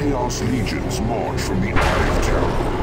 Chaos Legions march from the Eye of Terror.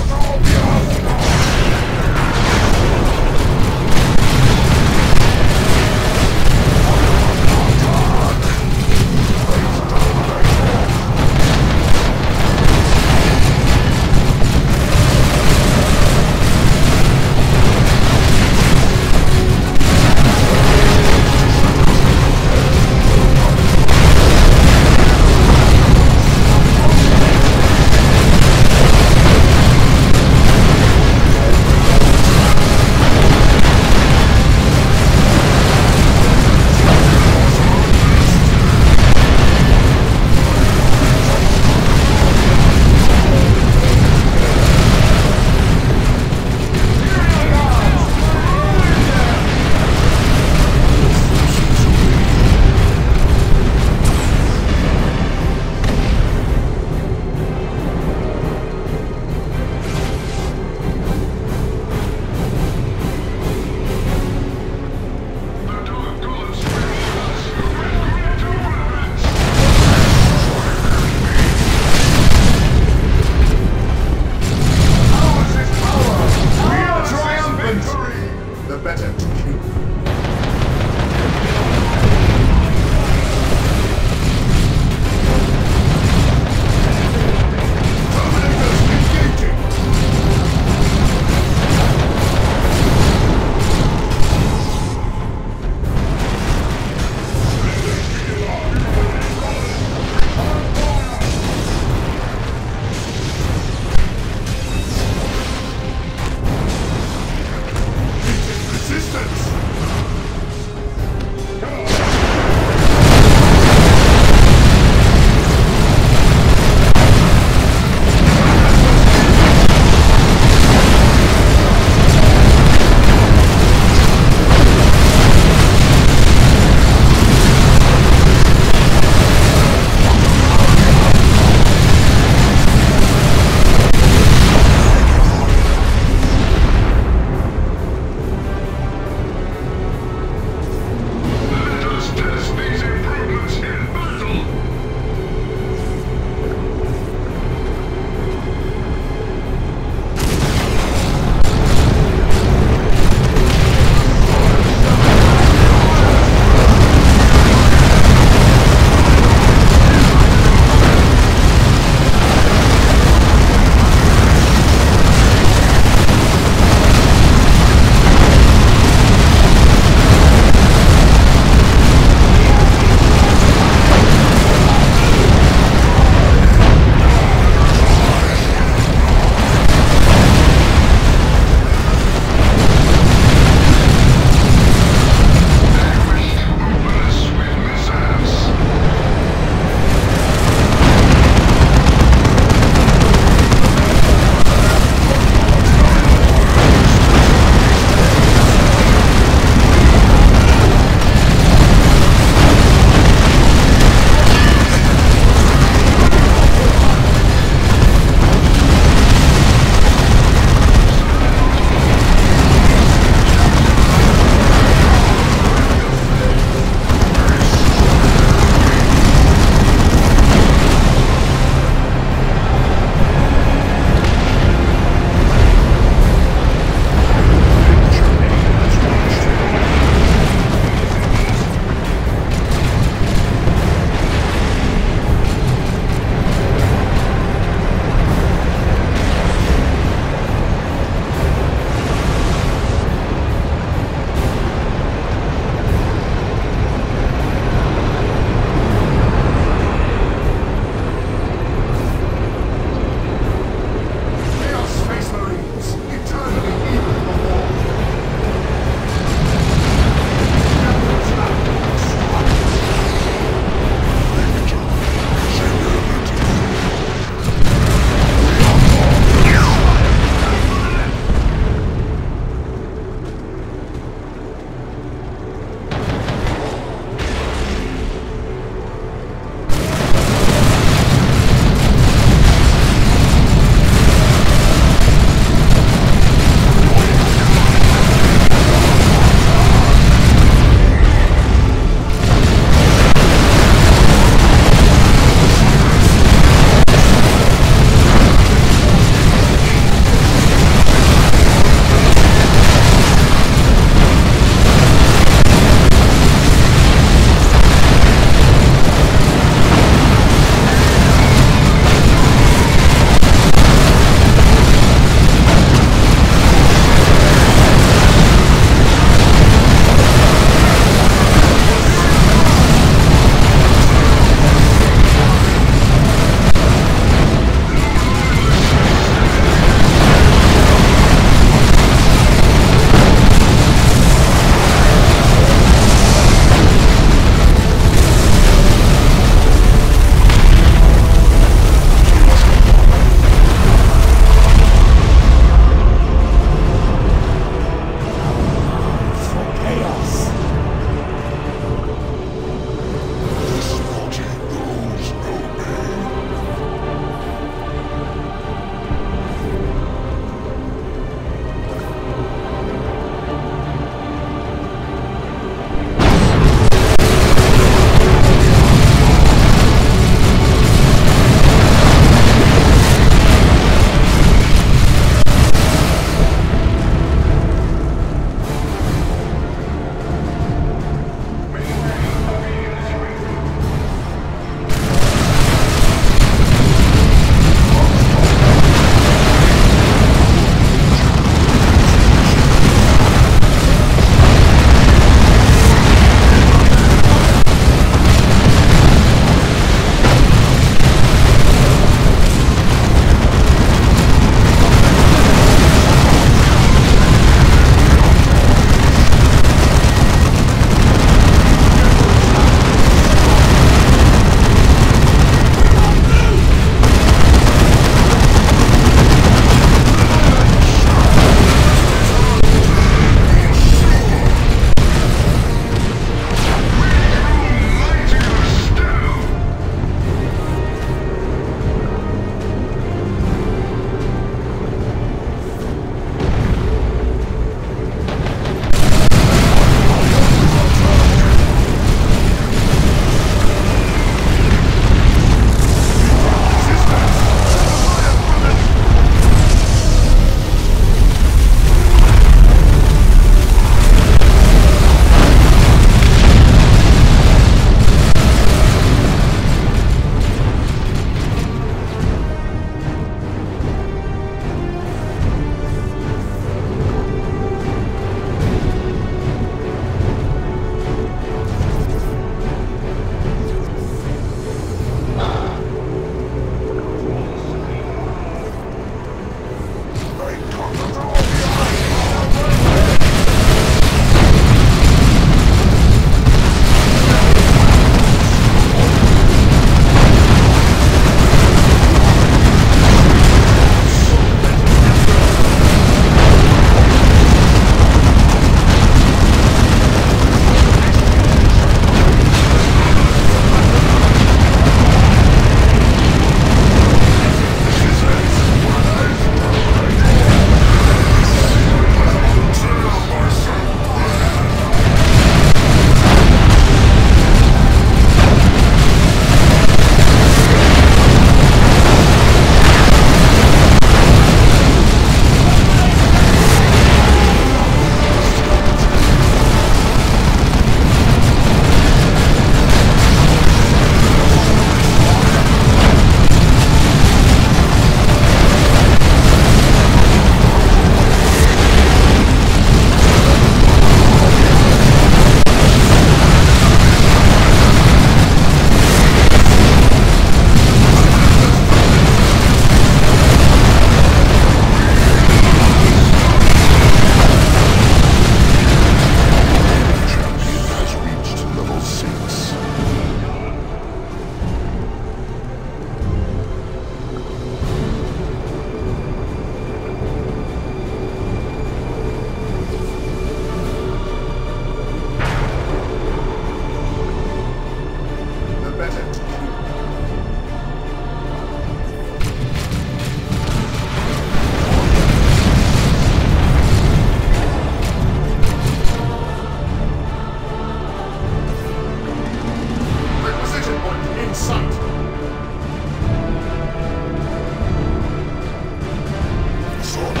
sword.